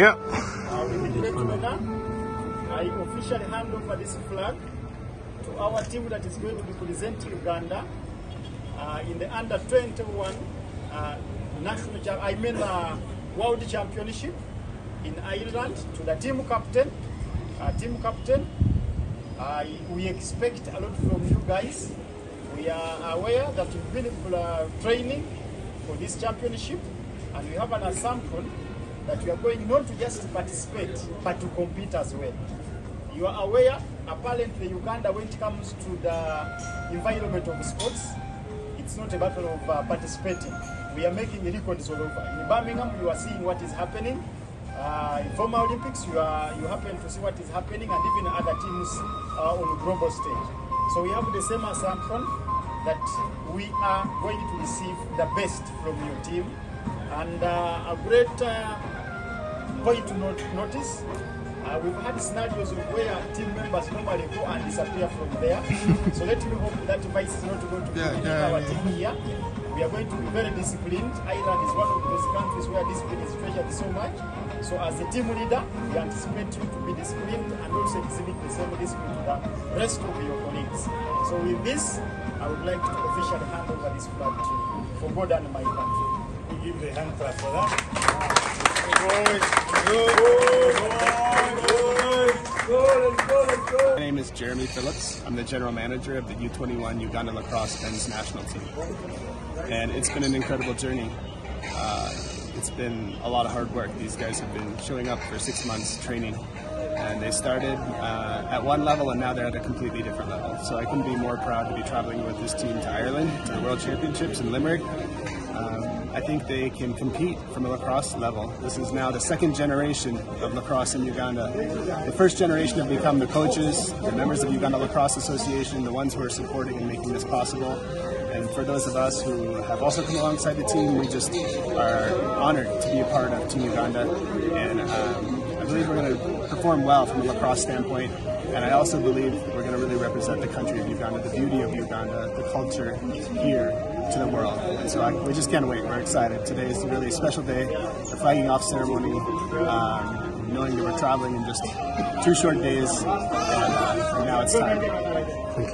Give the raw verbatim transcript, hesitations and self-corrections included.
Yeah. Uh, gentlemen, I officially hand over this flag to our team that is going to represent Uganda uh, in the under twenty-one uh, national, I mean, uh, World Championship in Ireland to the team captain. Uh, team captain, uh, we expect a lot from you guys. We are aware that you've been uh, training for this championship, and we have an assumption that you are going not to just participate, but to compete as well. You are aware, apparently Uganda, when it comes to the environment of sports, it's not a matter of uh, participating. We are making records all over. In Birmingham, you are seeing what is happening. Uh, in former Olympics, you, are, you happen to see what is happening, and even other teams uh, on the global stage. So we have the same assumption that we are going to receive the best from your team. And uh, a great uh, point to not notice, uh, we've had scenarios where team members normally go and disappear from there. So let me hope that vice is not going to be yeah, in yeah, our yeah. team here. We are going to be very disciplined. Ireland is one of those countries where discipline is treasured so much. So as a team leader, we anticipate you to be disciplined and also exhibit the same discipline to the rest of your colleagues. So with this, I would like to officially hand over this flag to you for God and my country. Give the hand clap for that. My name is Jeremy Phillips. I'm the general manager of the U twenty-one Uganda Lacrosse men's national team. And it's been an incredible journey. Uh, it's been a lot of hard work. These guys have been showing up for six months training. And they started uh, at one level, and now they're at a completely different level. So I couldn't be more proud to be traveling with this team to Ireland, to the World Championships in Limerick. Um, I think they can compete from a lacrosse level. This is now the second generation of lacrosse in Uganda. The first generation have become the coaches, the members of Uganda Lacrosse Association, the ones who are supporting and making this possible. And for those of us who have also come alongside the team, we just are honored to be a part of Team Uganda. And um, I believe we're going to perform well from a lacrosse standpoint. And I also believe we're going to really represent the country of Uganda, the beauty of Uganda, the culture here to the world. And so I, we just can't wait. We're excited. Today is really a special day, the flagging off ceremony, um, knowing that we're traveling in just two short days. And, uh, and now it's time.